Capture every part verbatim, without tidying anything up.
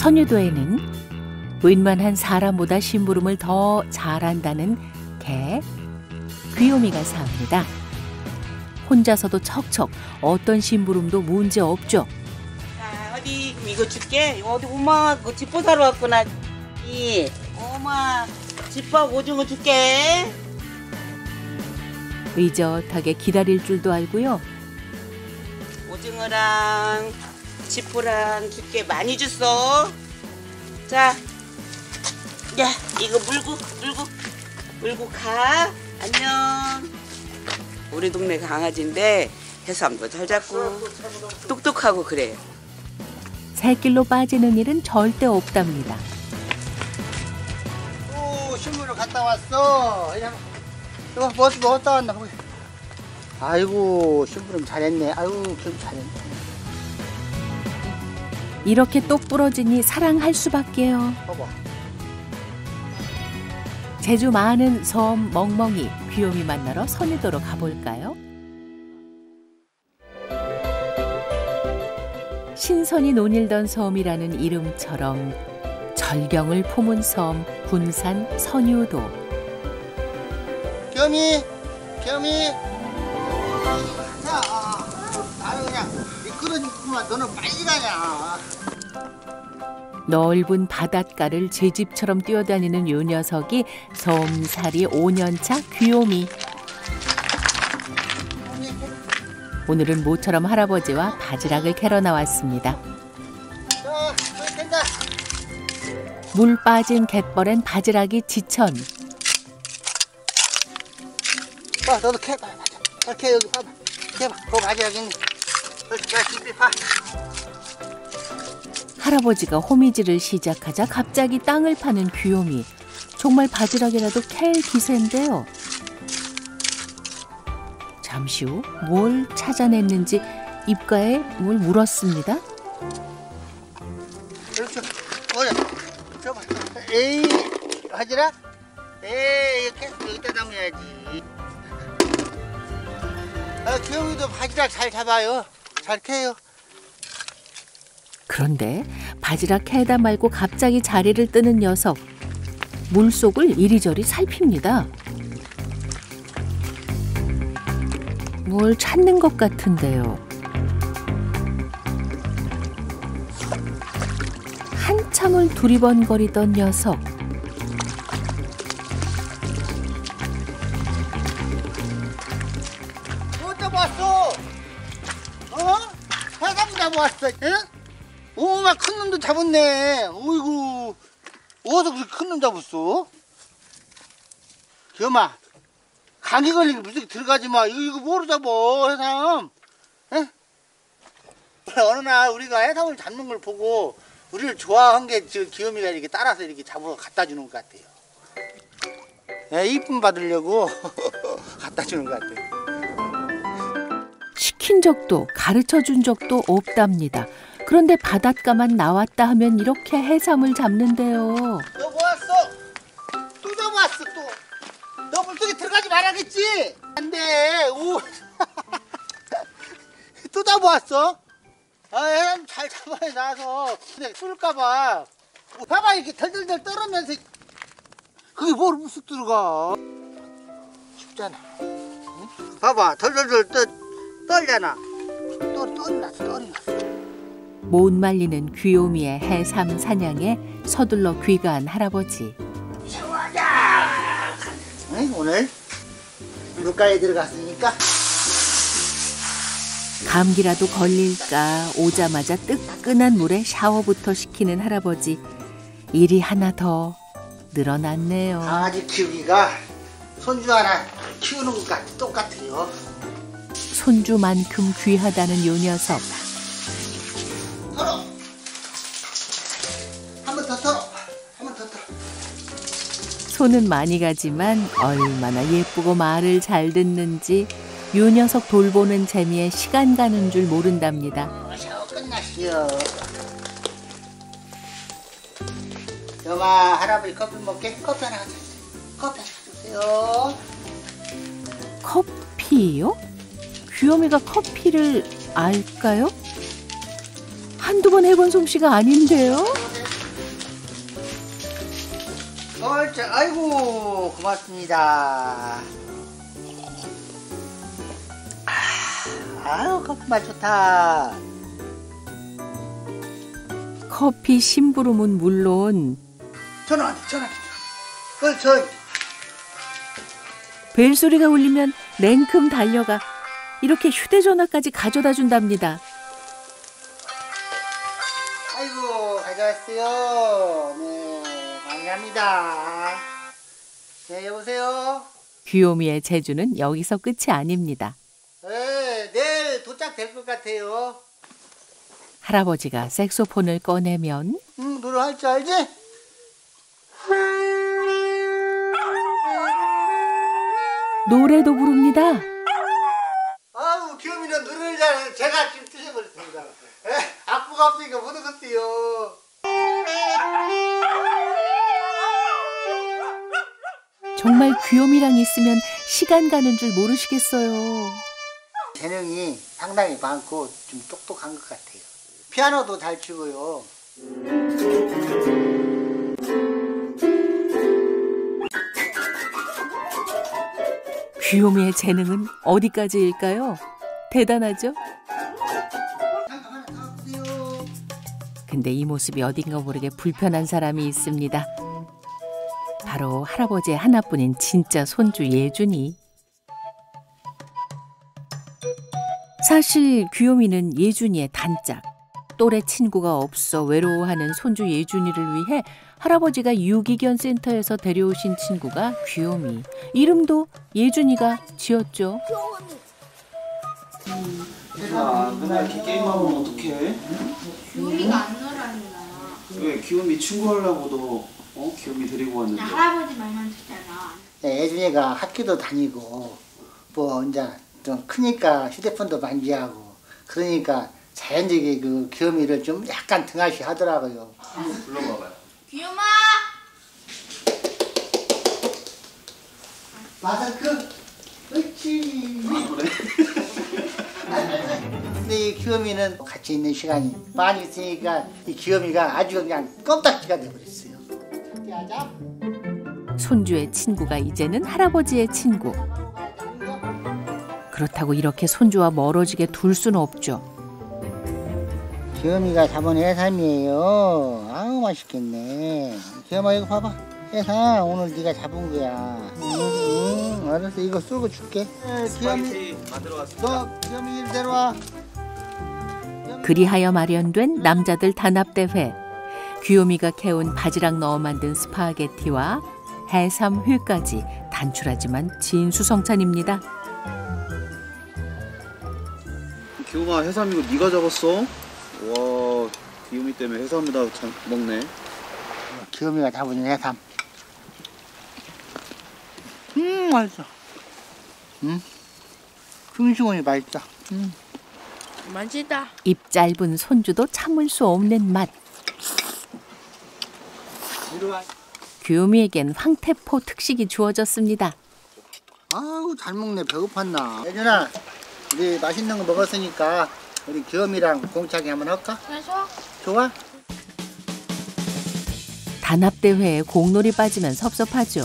선유도에는 웬만한 사람보다 심부름을 더 잘한다는 개, 귀요미가 삽니다. 혼자서도 척척 어떤 심부름도 문제없죠. 자, 어디 이거 줄게. 어디 엄마 그 집밥 사러 왔구나. 이 엄마 집밥 오징어 줄게. 의젓하게 기다릴 줄도 알고요. 오징어랑 지포랑 줄게. 많이 줬어. 자, 야 이거 물고 물고 물고 가. 안녕. 우리 동네 강아지인데 해삼도 잘 잡고 똑똑하고 그래요. 새길로 빠지는 일은 절대 없답니다. 오, 신문을 갔다 왔어. 야, 이거 버스 넣었다 왔나 보기. 아이고, 심부름 잘했네. 아이고, 기분 잘했네. 이렇게 똑부러지니 사랑할 수밖에요. 봐봐. 제주 많은 섬 멍멍이, 귀요미 만나러 선유도로 가볼까요? 신선이 논일던 섬이라는 이름처럼 절경을 품은 섬 군산 선유도. 귀요미, 귀요미. 자, 나는 그냥 미끄러지구만. 너는 빨리 가냐. 넓은 바닷가를 제 집처럼 뛰어다니는 요 녀석이 섬살이 오 년차 귀요미. 오늘은 모처럼 할아버지와 바지락을 캐러 나왔습니다. 물 빠진 갯벌엔 바지락이 지천. 아, 너도 캐. 이렇게 여기 봐봐. 캐봐. 거기 바지락 있네. 깊이 봐. 할아버지가 호미질을 시작하자 갑자기 땅을 파는 귀요미. 정말 바지락이라도 캘 기세인데요. 잠시 후 뭘 찾아냈는지 입가에 뭘 물었습니다. 이렇게. 뭐야? 줘봐. 에이, 바지락? 에이, 이렇게 여기다 담아야지. 아, 귀요미도 바지락 잘 잡아요. 잘 캐요. 그런데 바지락 캐다 말고 갑자기 자리를 뜨는 녀석. 물속을 이리저리 살핍니다. 뭘 찾는 것 같은데요. 한참을 두리번거리던 녀석. 뭐 잡았어? 어? 해삼 잡았어? 응? 오, 막 큰 놈도 잡았네. 어이구, 어디서 그렇게 큰 놈 잡았어? 겸아, 감기 걸리니까 무슨 들어가지 마. 이거, 이거 뭐로 잡아, 해삼? 에? 어느 날 우리가 해삼을 잡는 걸 보고 우리를 좋아한 게 저 귀요미가 이렇게 따라서 이렇게 잡으러 갖다 주는 것 같아요. 예, 이쁨 받으려고 갖다 주는 것 같아요. 시킨 적도 가르쳐 준 적도 없답니다. 그런데 바닷가만 나왔다 하면 이렇게 해삼을 잡는데요. 너 뭐 왔어? 또 잡았어 또. 너 물속에 들어가지 말아야겠지? 안 돼. 오. 또 잡았어? 아, 해삼 잘 잡아야 나서. 근데 쏠까 봐. 봐봐 이렇게 덜덜덜 떨으면서. 그게 뭘 무슨 들어가. 쉽잖아. 응? 봐봐 덜덜덜 떨, 떨잖아. 떨, 떨이 났어 떨이 났어. 못 말리는 귀요미의 해삼 사냥에 서둘러 귀가한 할아버지. 오늘 물가에 들어갔으니까 감기라도 걸릴까 오자마자 뜨끈한 물에 샤워부터 시키는 할아버지. 일이 하나 더 늘어났네요. 강아지 키우기가 손주 하나 키우는 것과 똑같아요. 손주만큼 귀하다는 요 녀석. 손은 많이 가지만 얼마나 예쁘고 말을 잘 듣는지 요 녀석 돌보는 재미에 시간 가는 줄 모른답니다. 어, 샤워 끝났어요. 여봐, 할아버지 커피 먹게. 커피 하나 가져주세요. 커피 하나 가져주세요. 커피요? 귀요미가 커피를 알까요? 한두 번 해본 솜씨가 아닌데요? 이렇게, 아이고, 고맙습니다. 아유, 커피 맛 좋다. 커피 심부름은 물론 전화 안 돼, 전화 안 돼. 그, 저... 벨소리가 울리면 냉큼 달려가 이렇게 휴대전화까지 가져다 준답니다. 아이고, 가져왔어요. 네, 감사합니다. 네, 여보세요? 귀요미의 제주는 여기서 끝이 아닙니다. 네, 내일 도착될 것 같아요. 할아버지가 색소폰을 꺼내면 응, 노래 할 줄 알지? 노래도 부릅니다. 아우, 귀요미는 노래를 잘 제가 지금 드셔버렸습니다. 악보가 없으니까 못 얻었어요. 정말 귀요미랑 있으면 시간 가는 줄 모르시겠어요. 재능이 상당히 많고 좀 똑똑한 것 같아요. 피아노도 잘 치고요. 귀요미의 재능은 어디까지일까요? 대단하죠? 근데 이 모습이 어딘가 모르게 불편한 사람이 있습니다. 바로 할아버지의 하나뿐인 진짜 손주 예준이. 사실 귀요미는 예준이의 단짝. 또래 친구가 없어 외로워하는 손주 예준이를 위해 할아버지가 유기견 센터에서 데려오신 친구가 귀요미. 이름도 예준이가 지었죠. 야, 맨날 이렇게 게임하면 어떡해? 귀요미가 안 놀았나? 왜 귀요미 친구하려고도 어? 귀요미 데리고 왔는데. 할아버지 말만 듣잖아. 네, 예준이가 학교도 다니고 뭐 이제 좀 크니까 휴대폰도 만지하고 그러니까 자연적인 그 귀요미를 좀 약간 등하시 하더라고요. 한번 불러봐봐요. 귀요마! 마사크! 그렇지! 아, 그래? 근데 이 귀요미는 같이 있는 시간이 많이 있으니까 이 귀요미가 아주 그냥 껌딱지가 돼버렸어요. 야자. 손주의 친구가 이제는 할아버지의 친구. 그렇다고 이렇게 손주와 멀어지게 둘 수는 없죠. 귀요미가 잡은 해삼이에요. 아우 맛있겠네. 귀요마 이거 봐봐. 해삼 오늘 네가 잡은 거야. 응, 응. 알았어 이거 썰고 줄게. 귀요미 만들어 왔어. 너 귀요미 이리 데려와. 그리하여 마련된 남자들 단합대회. 귀요미가 캐온 바지락 넣어 만든 스파게티와 해삼회까지 단출하지만 진수성찬입니다. 귀요마 해삼 이거 네가 잡았어? 와, 귀요미 때문에 해삼이다 먹네. 귀요미가 잡은 해삼. 음, 맛있어. 음, 싱싱하니 맛있다. 음, 맛있다. 입 짧은 손주도 참을 수 없는 맛. 귀요미에겐 황태포 특식이 주어졌습니다. 아우, 잘 먹네. 배고팠나? 예준아, 우리 맛있는 거 먹었으니까 우리 귀요미랑 공차기 한번 할까? 좋아. 좋아? 단합대회에 공놀이 빠지면 섭섭하죠.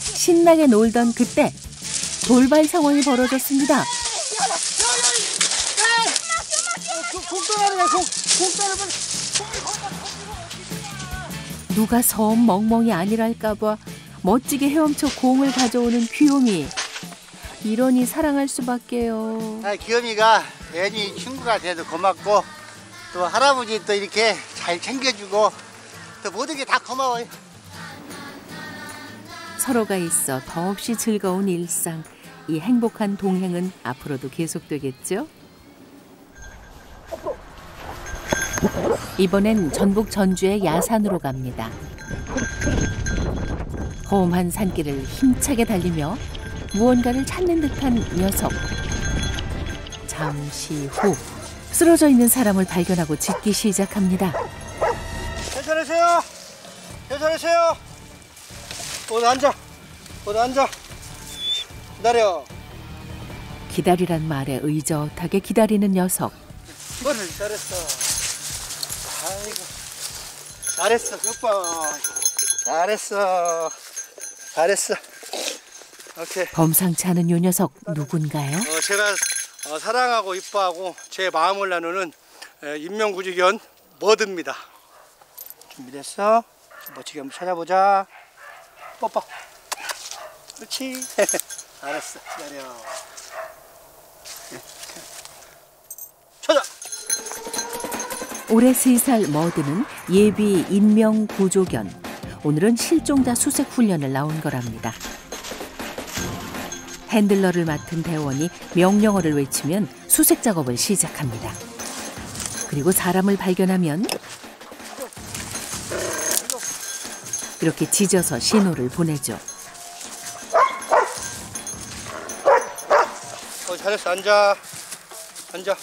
신나게 놀던 그때 돌발 상황이 벌어졌습니다. 누가 섬 멍멍이 아니랄까 봐 멋지게 헤엄쳐 공을 가져오는 귀요미. 이러니 사랑할 수밖에요. 아, 귀요미가 괜히 친구가 돼도 고맙고 또 할아버지 또 이렇게 잘 챙겨주고 또 모든 게 다 고마워요. 서로가 있어 더없이 즐거운 일상. 이 행복한 동행은 앞으로도 계속되겠죠? 이번엔 전북 전주의 야산으로 갑니다. 험한 산길을 힘차게 달리며 무언가를 찾는 듯한 녀석. 잠시 후 쓰러져 있는 사람을 발견하고 짖기 시작합니다. 괜찮으세요? 괜찮으세요? 어디 앉아. 어디 앉아. 기다려. 기다리란 말에 의젓하게 기다리는 녀석. 그래, 잘했어. 아이고, 잘했어. 몇 번. 잘했어. 잘했어. 오케이. 범상치 않은 요 녀석 누군가요? 어, 제가 어, 사랑하고 이뻐하고 제 마음을 나누는 에, 인명구직원 머드입니다. 준비됐어? 멋지게 한번 찾아보자. 뽀뽀. 그렇지. 알았어. 기다려. 찾아. 올해 세 살 머드는 예비 인명구조견. 오늘은 실종자 수색 훈련을 나온 거랍니다. 핸들러를 맡은 대원이 명령어를 외치면 수색 작업을 시작합니다. 그리고 사람을 발견하면 이렇게 짖어서 신호를 보내죠. 어, 잘했어. 앉아. 앉아.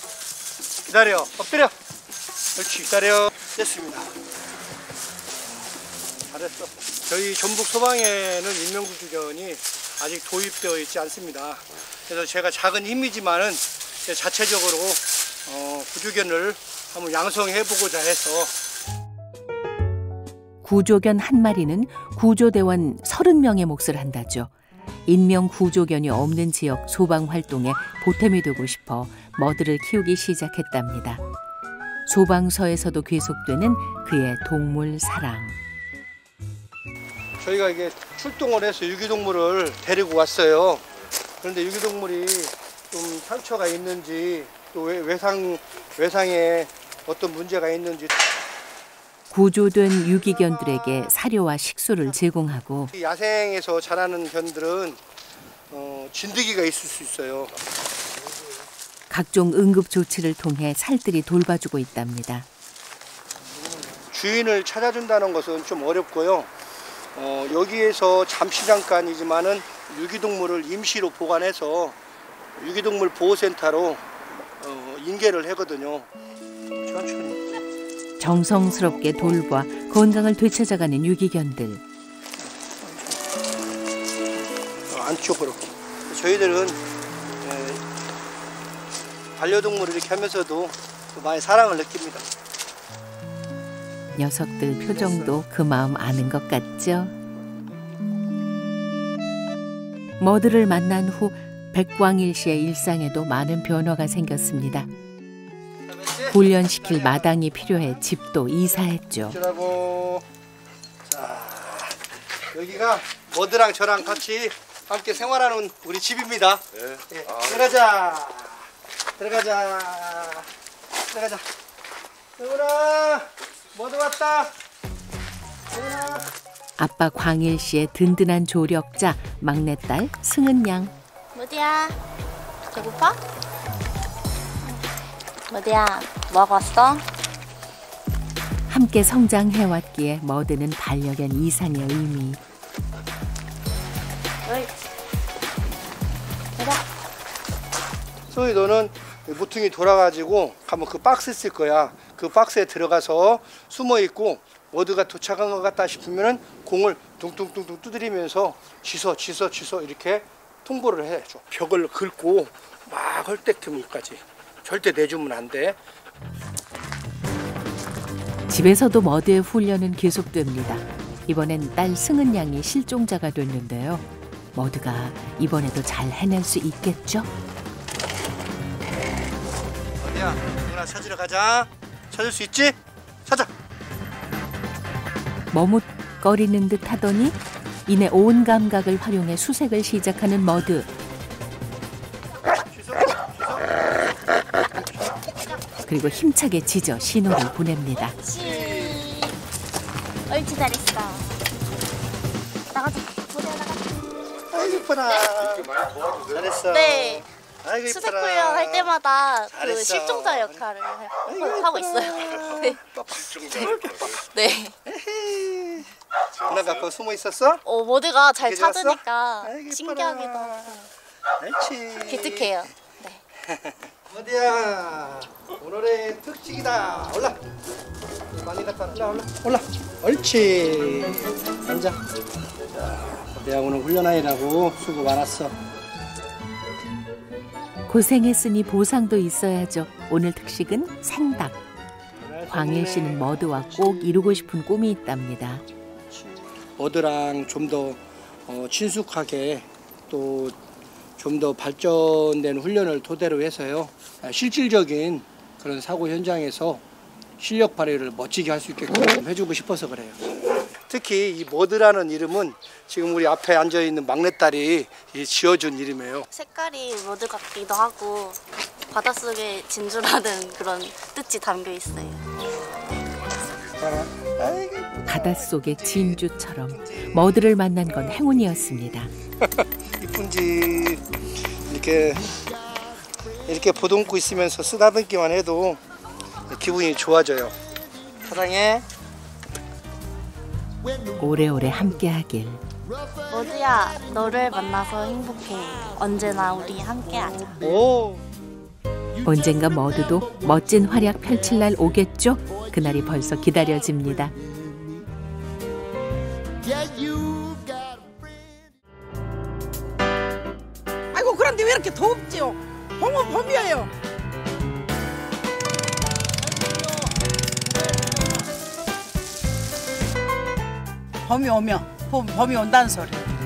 기다려. 엎드려. 그렇지. 기다려. 됐습니다. 잘했어. 저희 전북 소방에는 인명구조견이 아직 도입되어 있지 않습니다. 그래서 제가 작은 힘이지만은 자체적으로 어, 구조견을 한번 양성해보고자 해서. 구조견 한 마리는 구조대원 서른 명의 몫을 한다죠. 인명 구조견이 없는 지역 소방 활동에 보탬이 되고 싶어 머드를 키우기 시작했답니다. 소방서에서도 계속되는 그의 동물 사랑. 저희가 이게 출동을 해서 유기동물을 데리고 왔어요. 그런데 유기동물이 좀 상처가 있는지 또 외상, 외상에 어떤 문제가 있는지. 구조된 유기견들에게 사료와 식수를 제공하고. 야생에서 자라는 견들은 어, 진드기가 있을 수 있어요. 각종 응급 조치를 통해 살뜰히 돌봐주고 있답니다. 주인을 찾아준다는 것은 좀 어렵고요. 어, 여기에서 잠시 잠깐이지만은 유기동물을 임시로 보관해서 유기동물 보호센터로 어, 인계를 하거든요. 천천히. 정성스럽게 돌봐 건강을 되찾아가는 유기견들. 안쪽으로. 저희들은 에, 반려동물을 이렇게 하면서도 많이 사랑을 느낍니다. 녀석들 표정도 그 마음 아는 것 같죠? 머드를 만난 후 백광일 씨의 일상에도 많은 변화가 생겼습니다. 훈련시킬 마당이 필요해 집도 이사했죠. 자, 여기가 머드랑 저랑 같이 함께 생활하는 우리 집입니다. 네. 네. 아, 들어가자. 들어가자. 들어가자. 들어가라. 머드 왔다. 아빠 광일 씨의 든든한 조력자 막내딸 승은 양. 머드야, 배고파? 머드야, 먹었어? 함께 성장해왔기에 머드는 반려견 이상의 의미. 어이, 들어. 소희, 너는 모퉁이 돌아가지고 가면 그 박스 쓸 거야. 그 박스에 들어가서 숨어 있고 머드가 도착한 것 같다 싶으면은 공을 둥둥둥둥 두드리면서 지서 지서 지서 이렇게 통보를 해줘. 벽을 긁고 막 헐떡이면까지 절대 내주면 안 돼. 집에서도 머드의 훈련은 계속됩니다. 이번엔 딸 승은 양이 실종자가 됐는데요. 머드가 이번에도 잘 해낼 수 있겠죠? 어디야? 누나 찾으러 가자. 찾을 수 있지? 찾아. 머뭇거리는 듯 하더니 이내 온 감각을 활용해 수색을 시작하는 머드. 그리고 힘차게 짖어 신호를 보냅니다. 옳지. 옳지, 잘했어. 나가자. 아이고, 이쁘다. 잘했어. 네. 수색 훈련할 때마다 잘했어. 그 실종자 역할을 아이고, 하고 있어요. 네. 네. 네. 누나 갖고 숨어 있었어? 어, 머드가 잘 찾으니까 아이고, 신기하기도 하고. 기특해요. 네. 머드야, 오늘의 특징이다. 올라. 많이 갔다 올라 올라 올라. 옳지. 앉아. 머드야, 오늘 훈련하느라고 수고 많았어. 고생했으니 보상도 있어야죠. 오늘 특식은 생닭. 광일 씨는 머드와 꼭 이루고 싶은 꿈이 있답니다. 워드랑 좀 더 어, 친숙하게 또 좀 더 발전된 훈련을 토대로 해서요, 실질적인 그런 사고 현장에서 실력 발휘를 멋지게 할 수 있게끔 해주고 싶어서 그래요. 특히 이 워드라는 이름은 지금 우리 앞에 앉아있는 막내딸이 지어준 이름이에요. 색깔이 워드 같기도 하고 바닷속에 진주라는 그런 뜻이 담겨 있어요. 바닷속의 진주처럼 머드를 만난 건 행운이었습니다. 이쁜지 이렇게 이렇게 보듬고 있으면서 쓰다듬기만 해도 기분이 좋아져요. 사랑해. 오래오래 함께하길. 머드야, 너를 만나서 행복해. 언제나 우리 함께하자. 오. 언젠가 머드도 멋진 활약 펼칠 날 오겠죠? 그날이 벌써 기다려집니다. 아이고, 그런데 왜 이렇게 더웁지요? 봄은 봄이에요. 봄이 오면 봄, 봄이 온다는 소리.